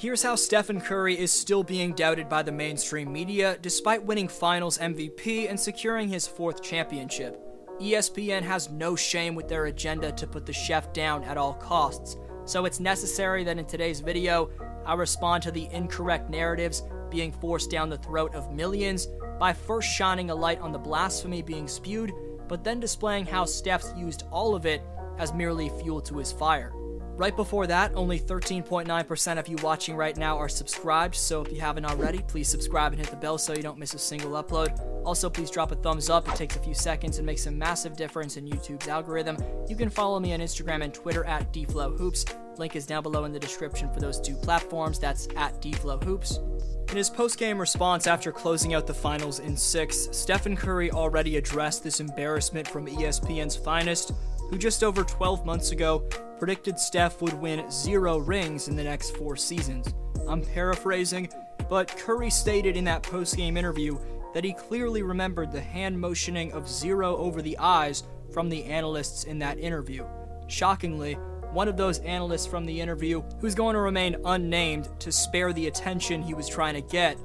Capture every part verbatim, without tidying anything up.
Here's how Stephen Curry is still being doubted by the mainstream media, despite winning Finals M V P and securing his fourth championship. E S P N has no shame with their agenda to put the chef down at all costs, so it's necessary that in today's video, I respond to the incorrect narratives being forced down the throat of millions by first shining a light on the blasphemy being spewed, but then displaying how Steph's used all of it as merely fuel to his fire. Right before that, only thirteen point nine percent of you watching right now are subscribed, so if you haven't already, please subscribe and hit the bell so you don't miss a single upload. Also, please drop a thumbs up, it takes a few seconds and makes a massive difference in YouTube's algorithm. You can follow me on Instagram and Twitter at DFlowHoops, link is down below in the description for those two platforms, that's at DFlowHoops. In his post-game response after closing out the finals in six, Stephen Curry already addressed this embarrassment from E S P N's finest, who just over twelve months ago predicted Steph would win zero rings in the next four seasons. I'm paraphrasing, but Curry stated in that post-game interview that he clearly remembered the hand motioning of zero over the eyes from the analysts in that interview. Shockingly, one of those analysts from the interview, who's going to remain unnamed to spare the attention he was trying to get,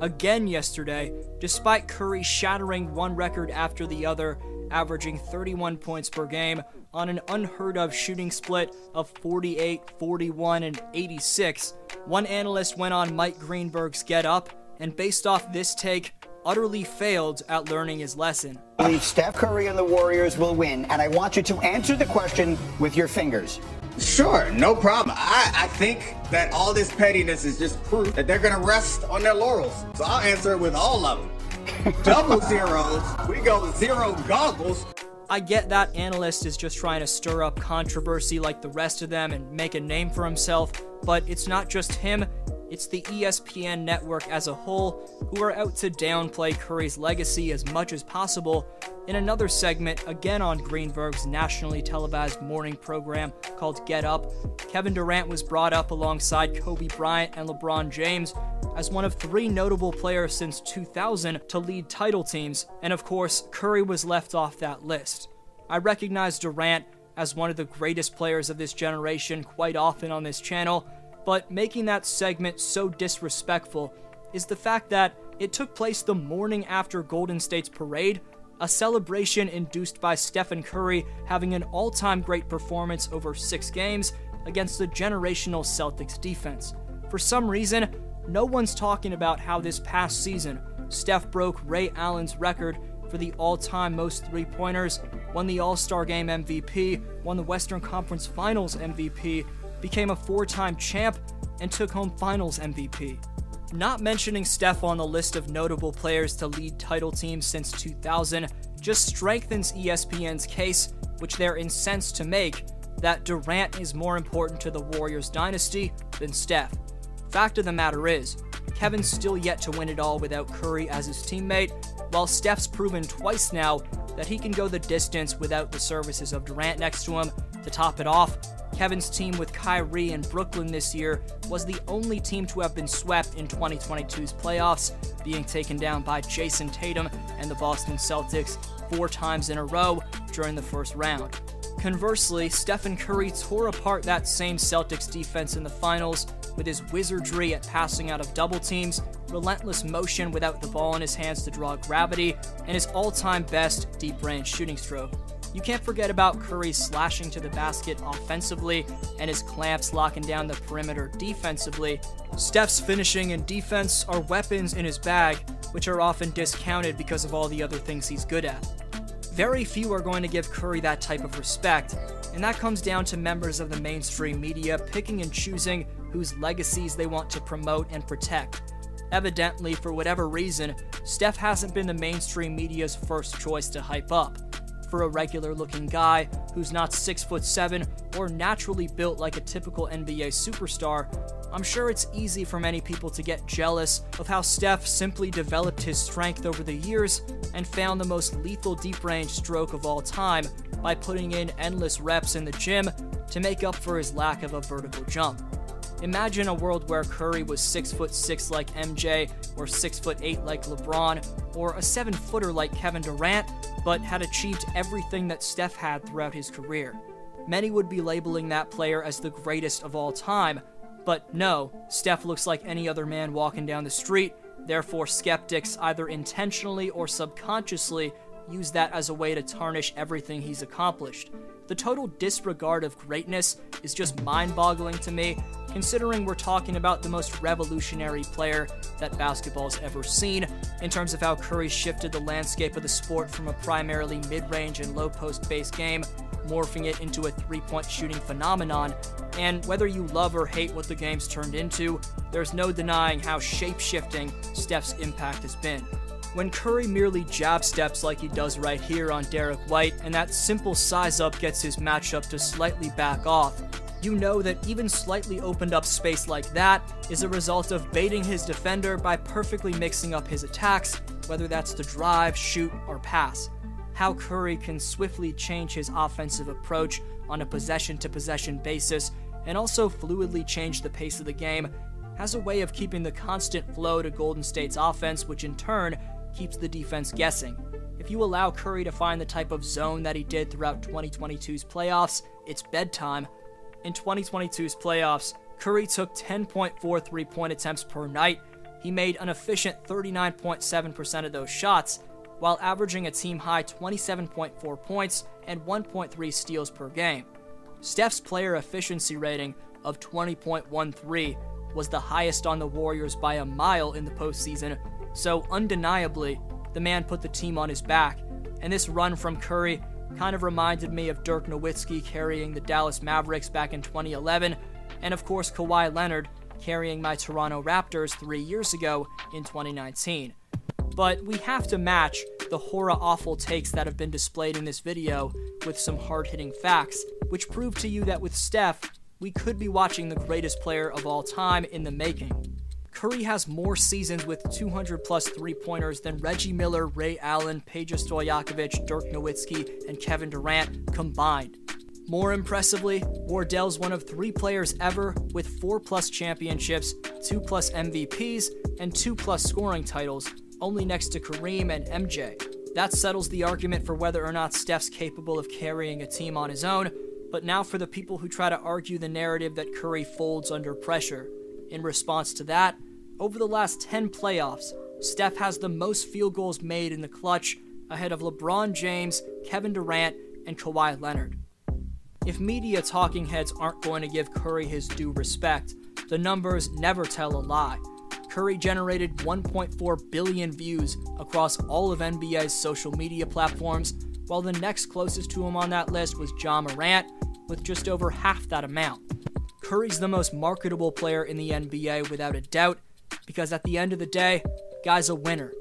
again yesterday, despite Curry shattering one record after the other, averaging thirty-one points per game on an unheard-of shooting split of forty-eight, forty-one, and eighty-six, one analyst went on Mike Greenberg's Get Up, and based off this take, utterly failed at learning his lesson. I believe Steph Curry and the Warriors will win, and I want you to answer the question with your fingers. Sure, no problem. I, I think that all this pettiness is just proof that they're going to rest on their laurels, so I'll answer it with all of them. Double zeros, we go zero goggles. I get that analyst is just trying to stir up controversy like the rest of them and make a name for himself, but it's not just him, it's the E S P N network as a whole who are out to downplay Curry's legacy as much as possible in another segment again on Greenberg's nationally televised morning program called Get Up. Kevin Durant was brought up alongside Kobe Bryant and LeBron James as one of three notable players since two thousand to lead title teams, and of course, Curry was left off that list. I recognize Durant as one of the greatest players of this generation quite often on this channel, but making that segment so disrespectful is the fact that it took place the morning after Golden State's parade, a celebration induced by Stephen Curry having an all-time great performance over six games against the generational Celtics defense. For some reason, no one's talking about how this past season, Steph broke Ray Allen's record for the all-time most three-pointers, won the All-Star Game M V P, won the Western Conference Finals M V P, became a four-time champ, and took home Finals M V P. Not mentioning Steph on the list of notable players to lead title teams since two thousand just strengthens E S P N's case, which they're incensed to make, that Durant is more important to the Warriors dynasty than Steph. Fact of the matter is, Kevin's still yet to win it all without Curry as his teammate, while Steph's proven twice now that he can go the distance without the services of Durant next to him. To top it off, Kevin's team with Kyrie and Brooklyn this year was the only team to have been swept in twenty twenty-two's playoffs, being taken down by Jason Tatum and the Boston Celtics four times in a row during the first round. Conversely, Stephen Curry tore apart that same Celtics defense in the finals with his wizardry at passing out of double teams, relentless motion without the ball in his hands to draw gravity, and his all-time best deep range shooting stroke. You can't forget about Curry slashing to the basket offensively and his clamps locking down the perimeter defensively. Steph's finishing and defense are weapons in his bag, which are often discounted because of all the other things he's good at. Very few are going to give Curry that type of respect, and that comes down to members of the mainstream media picking and choosing whose legacies they want to promote and protect. Evidently, for whatever reason, Steph hasn't been the mainstream media's first choice to hype up. For a regular-looking guy who's not six foot seven or naturally built like a typical N B A superstar, I'm sure it's easy for many people to get jealous of how Steph simply developed his strength over the years and found the most lethal deep-range stroke of all time by putting in endless reps in the gym to make up for his lack of a vertical jump. Imagine a world where Curry was six foot six like M J, or six foot eight like LeBron, or a seven footer like Kevin Durant, but had achieved everything that Steph had throughout his career. Many would be labeling that player as the greatest of all time, But no, Steph looks like any other man walking down the street, therefore skeptics, either intentionally or subconsciously, use that as a way to tarnish everything he's accomplished. The total disregard of greatness is just mind-boggling to me, considering we're talking about the most revolutionary player that basketball's ever seen, in terms of how Curry shifted the landscape of the sport from a primarily mid-range and low-post-based game, morphing it into a three-point shooting phenomenon, and whether you love or hate what the game's turned into, there's no denying how shape-shifting Steph's impact has been. When Curry merely jab steps like he does right here on Derrick White, and that simple size-up gets his matchup to slightly back off, you know that even slightly opened-up space like that is a result of baiting his defender by perfectly mixing up his attacks, whether that's to drive, shoot, or pass. How Curry can swiftly change his offensive approach on a possession-to-possession basis, and also fluidly change the pace of the game, has a way of keeping the constant flow to Golden State's offense, which in turn keeps the defense guessing. If you allow Curry to find the type of zone that he did throughout twenty twenty-two's playoffs, it's bedtime. In twenty twenty-two's playoffs, Curry took ten point four three-point attempts per night. He made an efficient thirty-nine point seven percent of those shots, while averaging a team-high twenty-seven point four points and one point three steals per game. Steph's player efficiency rating of twenty point one three was the highest on the Warriors by a mile in the postseason, so undeniably, the man put the team on his back, and this run from Curry kind of reminded me of Dirk Nowitzki carrying the Dallas Mavericks back in twenty eleven, and of course Kawhi Leonard carrying my Toronto Raptors three years ago in twenty nineteen. But we have to match the horror-awful takes that have been displayed in this video with some hard-hitting facts, which prove to you that with Steph, we could be watching the greatest player of all time in the making. Curry has more seasons with two hundred plus three-pointers than Reggie Miller, Ray Allen, Peja Stojakovic, Dirk Nowitzki, and Kevin Durant combined. More impressively, Wardell's one of three players ever with four plus championships, two plus M V Ps, and two plus scoring titles, only next to Kareem and M J. That settles the argument for whether or not Steph's capable of carrying a team on his own, but now for the people who try to argue the narrative that Curry folds under pressure. In response to that, over the last ten playoffs, Steph has the most field goals made in the clutch, ahead of LeBron James, Kevin Durant, and Kawhi Leonard. If media talking heads aren't going to give Curry his due respect, the numbers never tell a lie. Curry generated one point four billion views across all of N B A's social media platforms, while the next closest to him on that list was John Morant, with just over half that amount. Curry's the most marketable player in the N B A without a doubt, because at the end of the day, guy's a winner.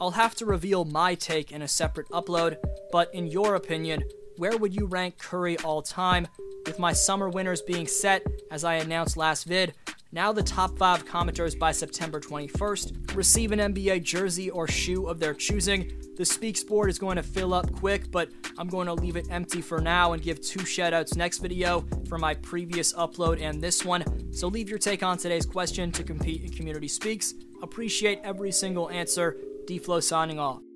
I'll have to reveal my take in a separate upload, but in your opinion, where would you rank Curry all time? With my summer winners being set, as I announced last vid, now the top five commenters by September twenty-first receive an N B A jersey or shoe of their choosing. The Speaks board is going to fill up quick, but I'm going to leave it empty for now and give two shoutouts next video for my previous upload and this one. So leave your take on today's question to compete in Community Speaks. Appreciate every single answer. D-Flow signing off.